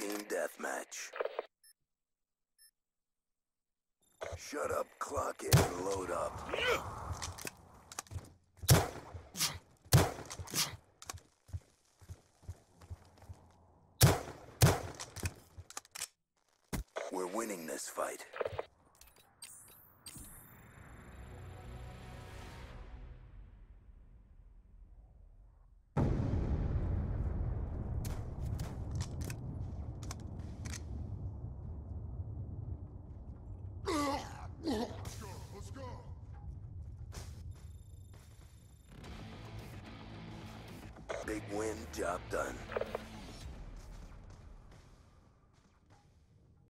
Team Deathmatch. Shut up, clock in, and load up. We're winning this fight. Big win, job done.